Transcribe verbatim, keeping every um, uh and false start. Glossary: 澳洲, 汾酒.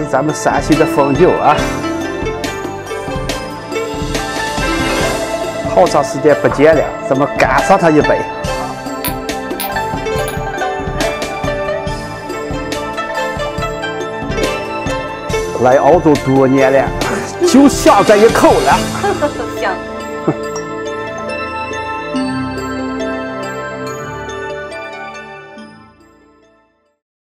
是咱们山西的汾酒啊，好长时间不见了，咱们干上它一杯。 来澳洲多年了，就想这一口了。想。